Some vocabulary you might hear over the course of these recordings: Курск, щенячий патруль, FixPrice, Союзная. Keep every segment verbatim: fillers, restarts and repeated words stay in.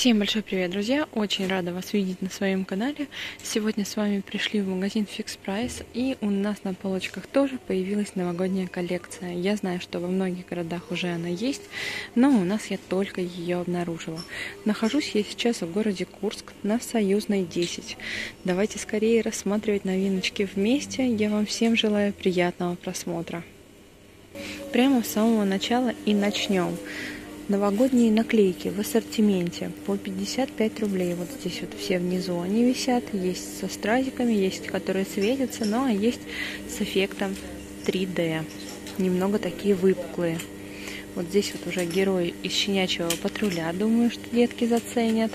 Всем большой привет, друзья! Очень рада вас видеть на своем канале. Сегодня с вами пришли в магазин FixPrice, и у нас на полочках тоже появилась новогодняя коллекция. Я знаю, что во многих городах уже она есть, но у нас я только ее обнаружила. Нахожусь я сейчас в городе Курск на Союзной десять. Давайте скорее рассматривать новиночки вместе. Я вам всем желаю приятного просмотра. Прямо с самого начала и начнем. Новогодние наклейки в ассортименте по пятьдесят пять рублей. Вот здесь вот все внизу они висят. Есть со стразиками, есть которые светятся, ну а есть с эффектом три дэ. Немного такие выпуклые. Вот здесь вот уже герои из «Щенячьего патруля». Думаю, что детки заценят.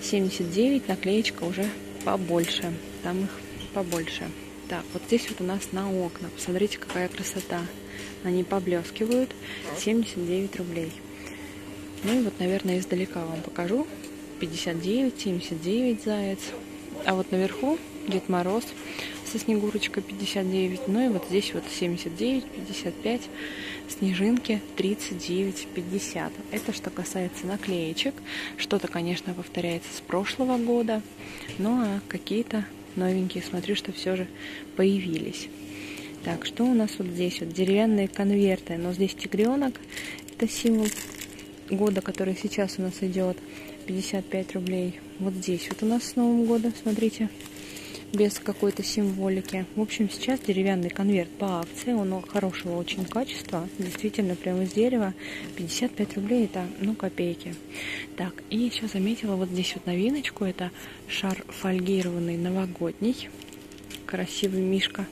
семьдесят девять, наклеечка уже побольше. Там их побольше. Так, вот здесь вот у нас на окна. Посмотрите, какая красота. Они поблескивают. семьдесят девять рублей. Ну и вот, наверное, издалека вам покажу. пятьдесят девять, семьдесят девять заяц. А вот наверху Дед Мороз со Снегурочкой пятьдесят девять. Ну и вот здесь вот семьдесят девять, пятьдесят пять. Снежинки тридцать девять, пятьдесят. Это что касается наклеечек. Что-то, конечно, повторяется с прошлого года. Ну а какие-то новенькие, смотрю, что все же появились. Так, что у нас вот здесь? Вот деревянные конверты, но здесь тигренок. Это символ года, который сейчас у нас идет. пятьдесят пять рублей. Вот здесь вот у нас с Новым годом, смотрите, без какой-то символики. В общем, сейчас деревянный конверт по акции. Он хорошего очень качества. Действительно, прямо из дерева. пятьдесят пять рублей это, ну, копейки. Так, и еще заметила вот здесь вот новиночку. Это шар фольгированный новогодний. Красивый мишка.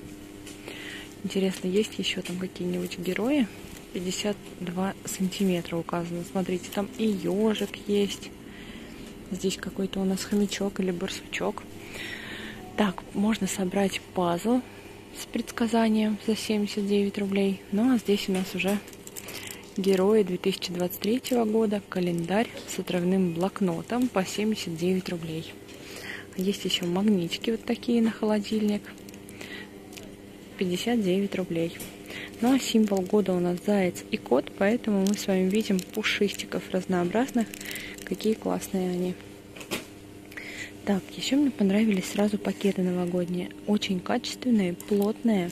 Интересно, есть еще там какие-нибудь герои? пятьдесят два сантиметра указано. Смотрите, там и ежик есть. Здесь какой-то у нас хомячок или барсучок. Так, можно собрать пазл с предсказанием за семьдесят девять рублей. Ну а здесь у нас уже герои две тысячи двадцать третьего года, календарь с отрывным блокнотом по семьдесят девять рублей. Есть еще магнитики вот такие на холодильник. пятьдесят девять рублей. Ну а символ года у нас заяц и кот, поэтому мы с вами видим пушистиков разнообразных. Какие классные они. Так, еще мне понравились сразу пакеты новогодние. Очень качественные, плотные.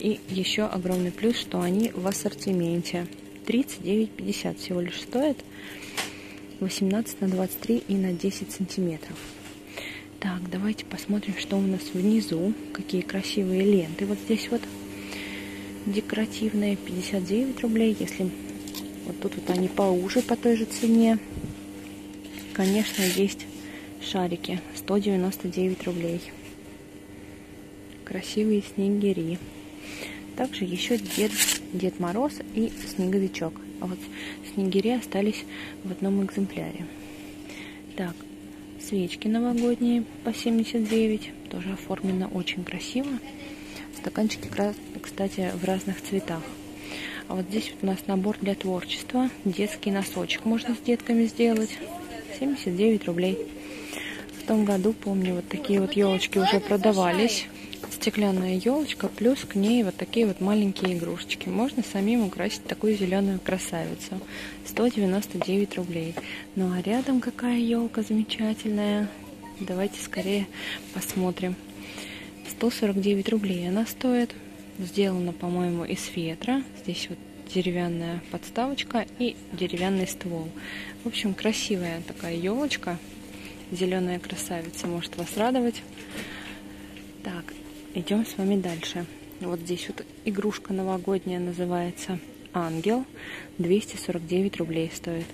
И еще огромный плюс, что они в ассортименте. тридцать девять пятьдесят всего лишь стоит. восемнадцать на двадцать три и на десять сантиметров. Так, давайте посмотрим, что у нас внизу. Какие красивые ленты. Вот здесь вот декоративные. пятьдесят девять рублей. Если вот тут вот они поуже по той же цене. Конечно, есть шарики сто девяносто девять рублей. Красивые снегири. Также еще Дед, Дед Мороз и Снеговичок. А вот снегири остались в одном экземпляре. Так, свечки новогодние по семьдесят девять. Тоже оформлено очень красиво. Стаканчики, кстати, в разных цветах. А вот здесь вот у нас набор для творчества. Детский носочек можно с детками сделать. семьдесят девять рублей. В том году, помню, вот такие вот елочки уже продавались. Стеклянная елочка, плюс к ней вот такие вот маленькие игрушечки. Можно самим украсить такую зеленую красавицу. сто девяносто девять рублей. Ну а рядом какая елка замечательная. Давайте скорее посмотрим. сто сорок девять рублей она стоит. Сделана, по-моему, из фетра. Здесь вот деревянная подставочка и деревянный ствол. В общем, красивая такая елочка. Зеленая красавица может вас радовать. Так, идем с вами дальше. Вот здесь вот игрушка новогодняя называется «Ангел». двести сорок девять рублей стоит.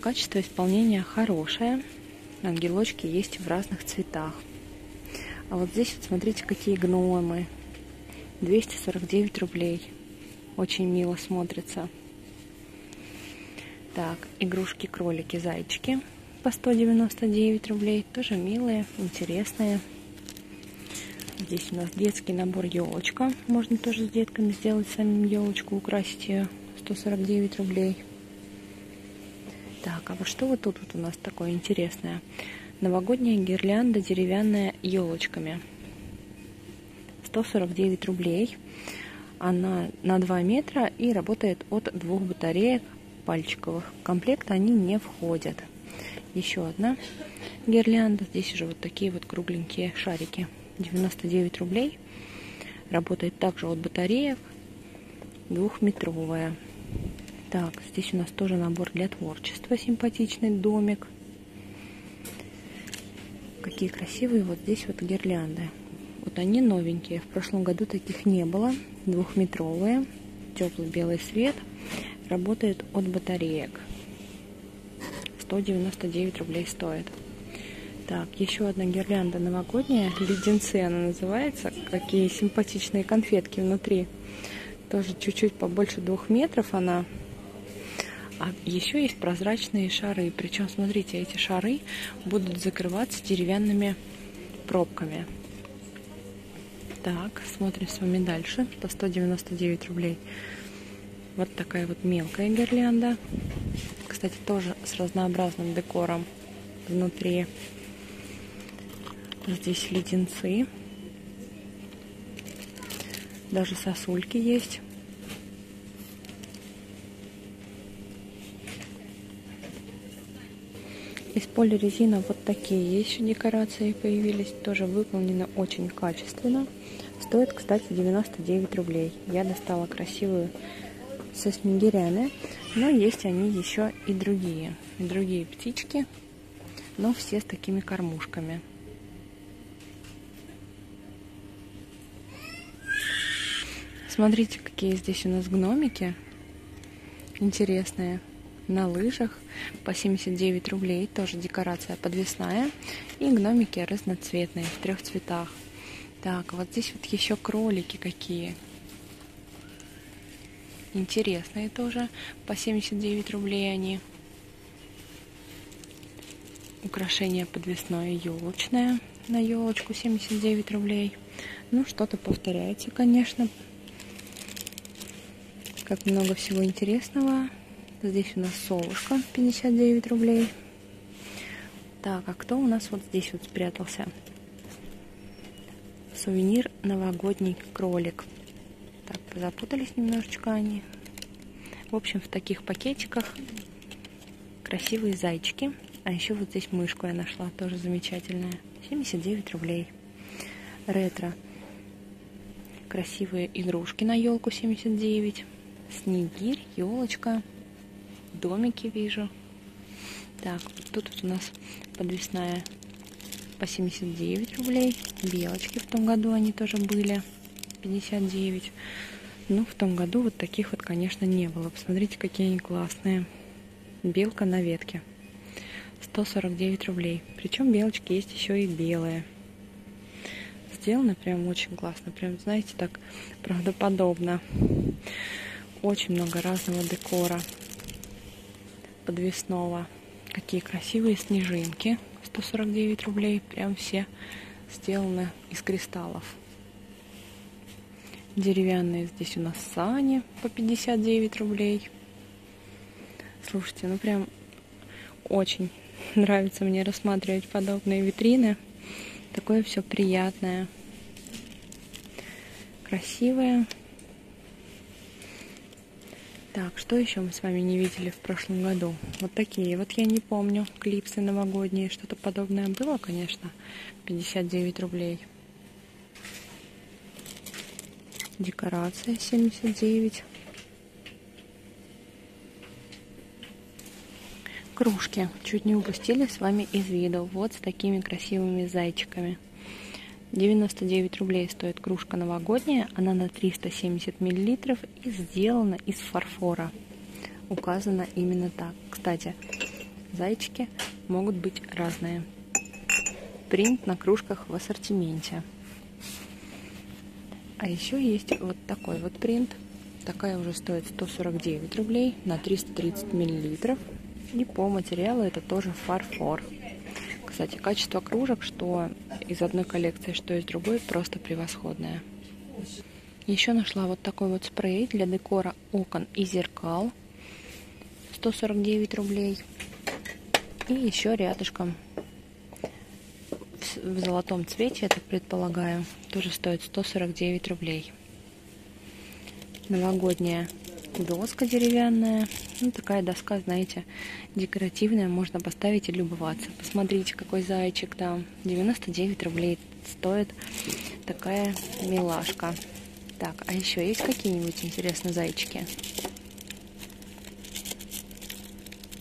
Качество исполнения хорошее. Ангелочки есть в разных цветах. А вот здесь вот смотрите, какие гномы. двести сорок девять рублей. Очень мило смотрится. Так, игрушки-кролики-зайчики. По сто девяносто девять рублей. Тоже милые, интересные. Здесь у нас детский набор елочка. Можно тоже с детками сделать самим елочку, украсить ее. сто сорок девять рублей. Так, а вот что вот тут вот у нас такое интересное? Новогодняя гирлянда деревянная елочками. сто сорок девять рублей. Она на два метра и работает от двух батареек пальчиковых. В комплект они не входят. Еще одна гирлянда. Здесь уже вот такие вот кругленькие шарики. девяносто девять рублей. Работает также от батареек. Двухметровая. Так, здесь у нас тоже набор для творчества. Симпатичный домик. Какие красивые вот здесь вот гирлянды. Вот они новенькие. В прошлом году таких не было. Двухметровые. Теплый белый свет. Работает от батареек. сто девяносто девять рублей стоит. Так, еще одна гирлянда новогодняя. Леденцы она называется. Какие симпатичные конфетки внутри. Тоже чуть-чуть побольше двух метров она. А еще есть прозрачные шары. Причем, смотрите, эти шары будут закрываться деревянными пробками. Так, смотрим с вами дальше. По сто девяносто девять рублей. Вот такая вот мелкая гирлянда. Кстати, тоже с разнообразным декором внутри. Здесь леденцы. Даже сосульки есть. Из полирезина вот такие еще декорации появились. Тоже выполнены очень качественно. Стоит, кстати, девяносто девять рублей. Я достала красивую со снегирями. Но есть они еще и другие. Другие птички. Но все с такими кормушками. Смотрите, какие здесь у нас гномики. Интересные. На лыжах по семьдесят девять рублей, тоже декорация подвесная, и гномики разноцветные в трех цветах. Так, вот здесь вот еще кролики какие интересные, тоже по семьдесят девять рублей они. Украшение подвесное елочное на елочку, семьдесят девять рублей. Ну, что-то повторяется, конечно, как много всего интересного. Здесь у нас совушка, пятьдесят девять рублей. Так, а кто у нас вот здесь вот спрятался? Сувенир новогодний кролик. Так, запутались немножечко они. В общем, в таких пакетиках красивые зайчики. А еще вот здесь мышку я нашла, тоже замечательная. семьдесят девять рублей. Ретро. Красивые игрушки на елку, семьдесят девять. Снегирь, елочка. Домики вижу. Так, вот тут вот у нас подвесная по семьдесят девять рублей. Белочки в том году они тоже были. пятьдесят девять. Ну, в том году вот таких вот, конечно, не было. Посмотрите, какие они классные. Белка на ветке. сто сорок девять рублей. Причем белочки есть еще и белые. Сделано прям очень классно. Прям, знаете, так правдоподобно. Очень много разного декора. Подвесного. Какие красивые снежинки. сто сорок девять рублей. Прям все сделаны из кристаллов. Деревянные здесь у нас сани по пятьдесят девять рублей. Слушайте, ну прям очень нравится мне рассматривать подобные витрины. Такое все приятное. Красивое. Так, что еще мы с вами не видели в прошлом году? Вот такие вот, я не помню, клипсы новогодние, что-то подобное было, конечно, пятьдесят девять рублей. Декорация семьдесят девять. Кружки чуть не упустили с вами из виду, вот с такими красивыми зайчиками. девяносто девять рублей стоит кружка новогодняя, она на триста семьдесят миллилитров и сделана из фарфора. Указано именно так. Кстати, зайчики могут быть разные. Принт на кружках в ассортименте. А еще есть вот такой вот принт. Такая уже стоит сто сорок девять рублей на триста тридцать миллилитров. И по материалу это тоже фарфор. Кстати, качество кружек, что из одной коллекции, что из другой, просто превосходное. Еще нашла вот такой вот спрей для декора окон и зеркал. сто сорок девять рублей. И еще рядышком в золотом цвете, я так предполагаю, тоже стоит сто сорок девять рублей. Новогодняя доска деревянная. Ну, такая доска, знаете, декоративная. Можно поставить и любоваться. Посмотрите, какой зайчик там. девяносто девять рублей стоит такая милашка. Так, а еще есть какие-нибудь интересные зайчики?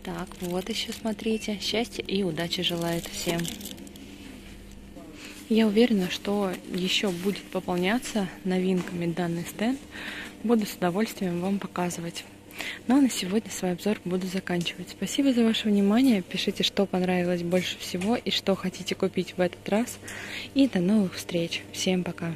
Так, вот еще, смотрите. Счастья и удачи желает всем. Я уверена, что еще будет пополняться новинками данный стенд. Буду с удовольствием вам показывать. Ну а на сегодня свой обзор буду заканчивать. Спасибо за ваше внимание. Пишите, что понравилось больше всего и что хотите купить в этот раз. И до новых встреч. Всем пока.